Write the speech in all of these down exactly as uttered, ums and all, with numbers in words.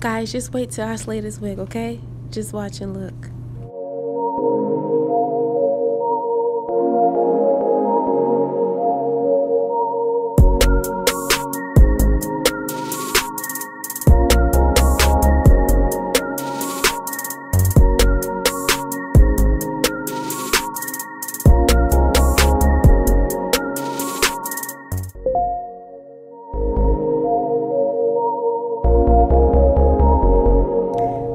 Guys, just wait till I slay this wig, okay? Just watch and look.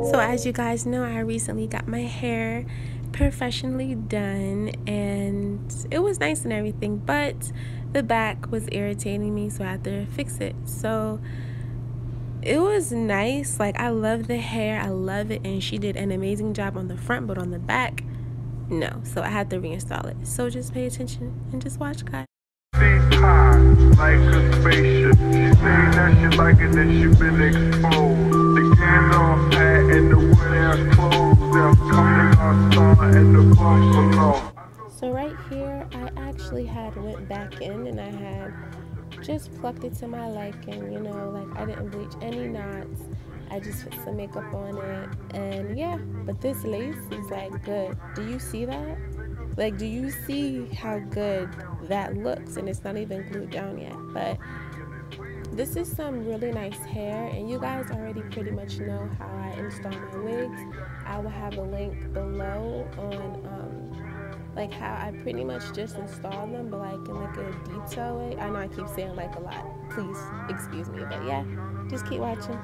So as you guys know, I recently got my hair professionally done and it was nice and everything, but the back was irritating me, so I had to fix it. So it was nice, like I love the hair, I love it, and she did an amazing job on the front, but on the back, no. So I had to reinstall it. So just pay attention and just watch, guys. Like a spaceship, she say that she like it, that she been exposed. The candle hat and the wear clothes, they're coming outside and the buffalo. So right here, I actually had went back in and I had just plucked it to my liking, you know, like I didn't bleach any knots. I just put some makeup on it and yeah, but this lace is like good. Do you see that? Like, do you see how good that looks? And it's not even glued down yet, but this is some really nice hair, and you guys already pretty much know how I install my wigs. I will have a link below on um, like how I pretty much just install them, but like in like a detail way. I know I keep saying like a lot, please excuse me, but yeah, just keep watching.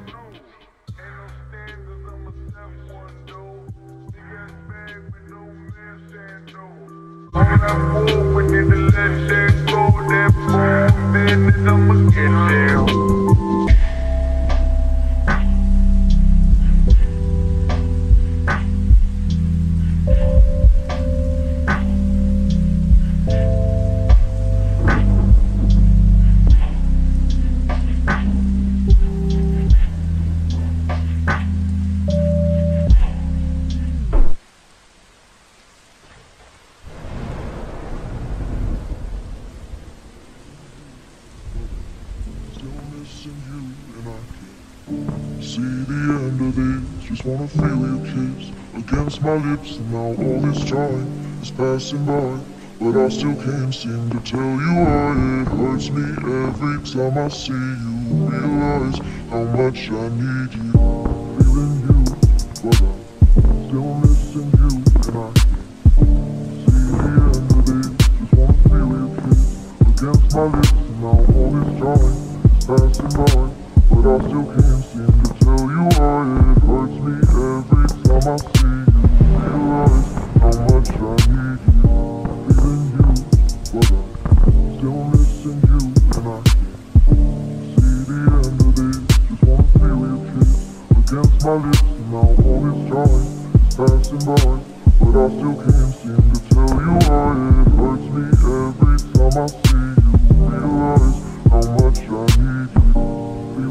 Just wanna feel your kiss against my lips, and now all this time is passing by, but I still can't seem to tell you why. It hurts me every time I see you, realize how much I need you. Feeling you, but I'm still missing you, and I can't see the end of it. Just wanna feel your kiss against my lips, and now all this time is passing by, but I still can't seem to tell you why. It hurts me every time I see you, realize how much I need you. Feeling you, but I'm still missing you, and I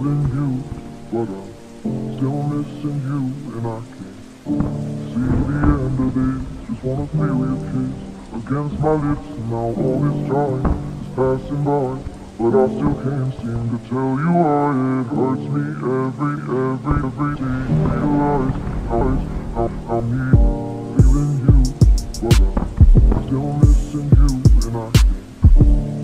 can't see the end of it. Just wanna feel your kiss against my lips, and now all this time is passing by, but I still can't seem to tell you why. It hurts me every time I see you, realize how much I need you. Feeling you, but I'm still missing you, and I can't see the end of it. Just wanna feel your kiss against my lips, and now all this time is passing by, but I still can't seem to tell you why. It hurts me every, every, every day. Realize how I need feeling you, but I'm still missing you, and I can't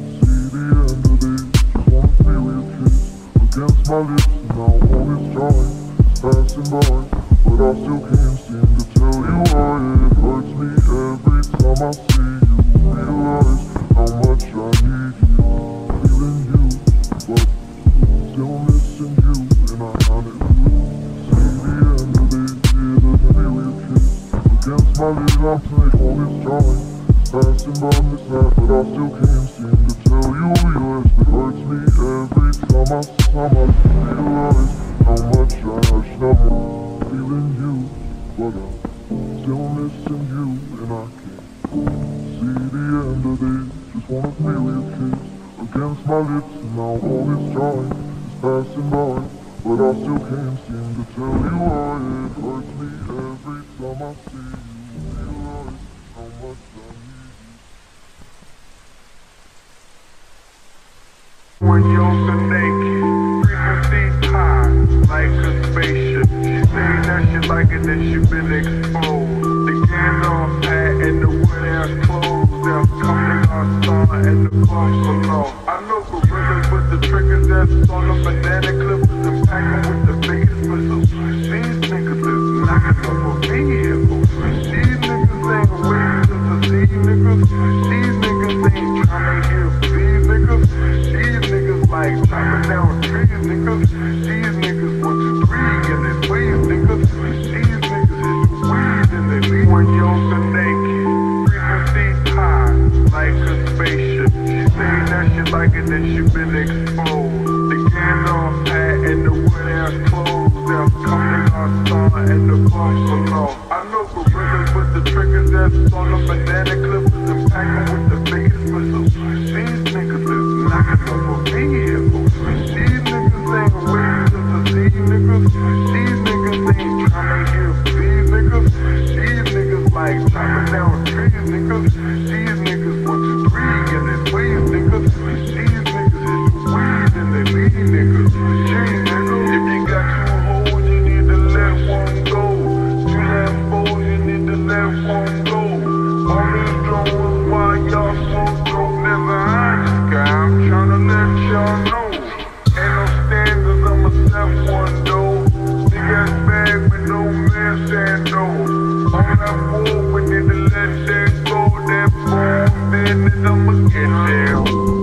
see the end of it. Just wanna feel your kiss against my lips, and now all this time is passing by, but I still can't seem to tell you why. It hurts me every time I see you, realize how much I need you. Feeling you, but still missing you, and I can't see the end of it. Either feel your kiss against my lips, I'm saying all this time is passing by, but I still can't seem to tell you yours. It hurts me every time I I realize how much I have trouble feeling you, but I'm still missing you, and I can't see the end of it. Just wanna feel your kiss against my lips, and now all this time is passing by, but I still can't seem to tell you why. It hurts me every time I see you, realize how much I need you. When you're naked, like a spaceship, nakedness, you've been exposed. The cans are fat and the wet-ass clothes. They're coming on star and the buffs are low. I know gorillas with the triggers that's on a banana clip. I'm packing with the biggest missiles. These niggas is knocking up a vehicle. These niggas ain't waiting to see niggas. These niggas ain't trying to hear these niggas. These niggas like chopping down trees, niggas. These niggas want you three and they please, niggas. These niggas hit the weed and they leave one yoke and naked. Frequencies high, like a spaceship. She saying that she like it and she been exposed. The cans are fat and the wet-ass clothes. They're coming on star and the buffs are low. I know gorillas with the triggers that's on a banana clip. I'm packing with the biggest missiles. These niggas is knocking over vehicles. These niggas ain't waiting to see niggas. These niggas ain't trying to hear these niggas. These niggas like chopping down trees, niggas. These niggas want you three and they please, niggas. These niggas hit the weed and they leave, niggas. Jeez, niggas, if you got you a hole, you need to let one go. You have four, you need to let one go. All these drones, why y'all so dope? Never hide the sky, I'm tryna let y'all know. Ain't no standards, I'ma slap one though. Big ass bag, but no man stand no. I'm not fool, we need to let that go. That boom, then I'ma get down.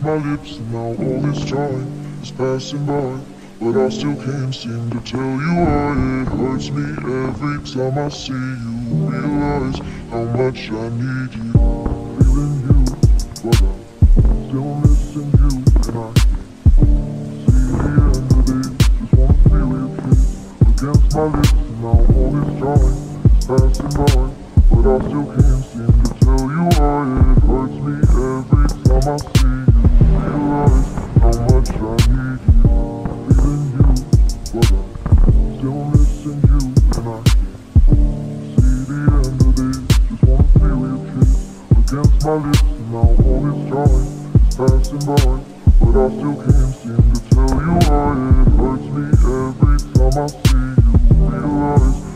My lips, and now all this time is passing by, but I still can't seem to tell you why. It hurts me every time I see you, realize how much I need you. Feeling you, but I'm still missing you, and I can't see the end of it. Just wanna feel your kiss against my lips, and now all this time is passing by, but I still can't seem to tell you why. It hurts me every time I see you. How much I need you, feeling you, but I'm still missing you, and I can't see the end of this. Just wanna feel your kiss against my lips, and now all this time is passing by, but I still can't seem to tell you why. It hurts me every time I see you, realize